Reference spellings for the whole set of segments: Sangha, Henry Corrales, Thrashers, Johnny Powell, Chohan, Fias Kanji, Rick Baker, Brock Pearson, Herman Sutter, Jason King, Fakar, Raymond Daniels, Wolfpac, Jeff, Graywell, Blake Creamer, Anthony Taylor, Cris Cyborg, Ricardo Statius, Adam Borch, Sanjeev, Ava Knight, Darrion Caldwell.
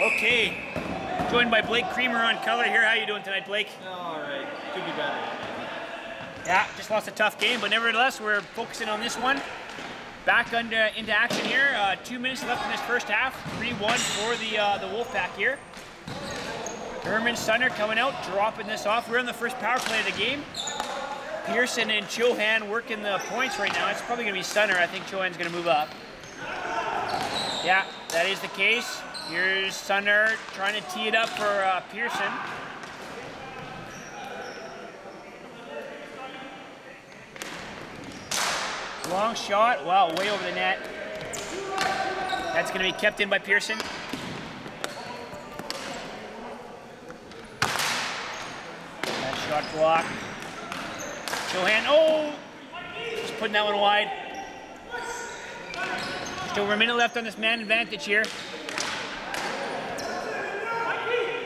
Okay, joined by Blake Creamer on color here. How you doing tonight, Blake? All right, could be better. Yeah, just lost a tough game, but nevertheless, we're focusing on this one. Back into action here. 2 minutes left in this first half. 3-1 for the Wolfpac here. Herman Sutter coming out, dropping this off. We're in the first power play of the game. Pearson and Chohan working the points right now. It's probably going to be Sutter. I think Chohan's going to move up. Yeah, that is the case. Here's Sutter trying to tee it up for Pearson. Long shot. Wow, way over the net. That's going to be kept in by Pearson. That shot block. Chohan. Oh! Just putting that one wide. Just over a minute left on this man advantage here.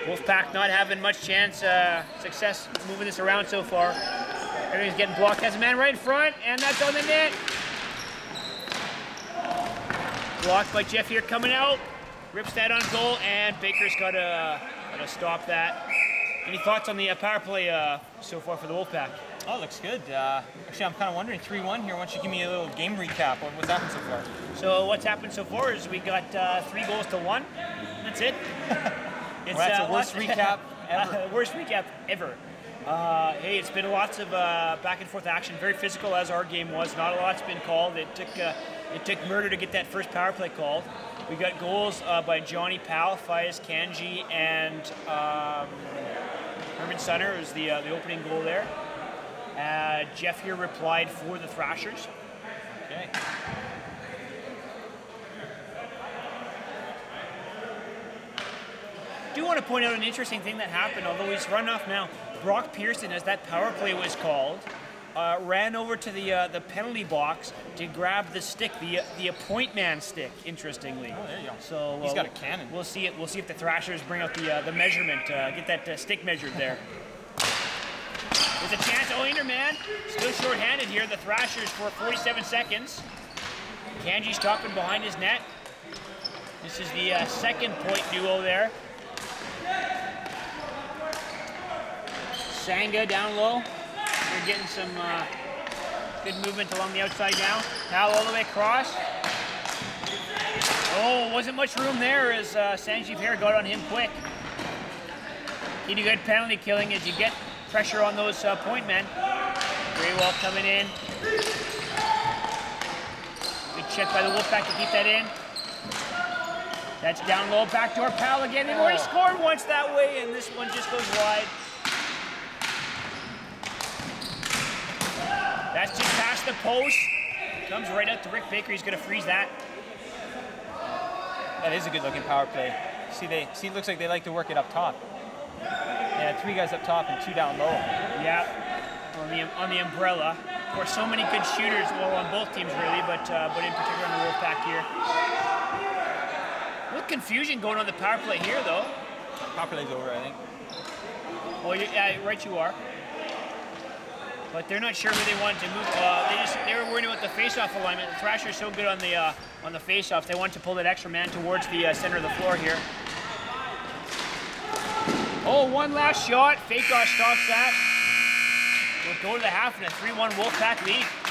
Wolfpac not having much chance, success moving this around so far. Everything's getting blocked. Has a man right in front, and that's on the net. Blocked by Jeff here, coming out. Rips that on goal, and Baker's got to stop that. Any thoughts on the power play so far for the Wolfpac? Oh, it looks good. Actually, I'm kind of wondering, 3-1 here. Why don't you give me a little game recap on what's happened so far? So what's happened so far is we got 3 goals to 1. That's it. It's, well, that's the worst recap ever. Worst recap ever. Hey, it's been lots of back and forth action, very physical as our game was. Not a lot's been called. It took murder to get that first power play called. We got goals by Johnny Powell, Fias Kanji, and Herman Sutter was the opening goal there. Jeff here replied for the Thrashers. Okay. I do want to point out an interesting thing that happened, although he's run off now. Brock Pearson, as that power play was called, ran over to the penalty box to grab the stick, the point man stick. Interestingly, oh, there you go. So he's got a cannon. We'll see it. We'll see if the Thrashers bring out the measurement, get that stick measured there. There's a chance. Oh, Interman, still shorthanded here. The Thrashers for 47 seconds. Kanji's stopping behind his net. This is the second point duo there. Sangha down low. They're getting some good movement along the outside now. Powell all the way across. Oh, wasn't much room there as Sanjeev here got on him quick. Need a good penalty killing as you get pressure on those point men. Graywell coming in. Good check by the Wolfpac to keep that in. That's down low, backdoor Powell again. They've already scored once that way, and this one just goes wide. That's just past the post. Comes right out to Rick Baker. He's gonna freeze that. That is a good-looking power play. See, it looks like they like to work it up top. Yeah, 3 guys up top and 2 down low. Yeah, on the umbrella. Of course, so many good shooters. Well, on both teams really, but in particular on the Wolfpac here. What confusion going on the power play here, though. Power play's over, I think. Well, yeah, right you are. But they're not sure where they wanted to move. They were worried about the face-off alignment. The Thrasher's so good on the face-off. They wanted to pull that extra man towards the center of the floor here. Oh, one last shot. Fakar stops that. We'll go to the half in a 3-1 Wolfpac lead.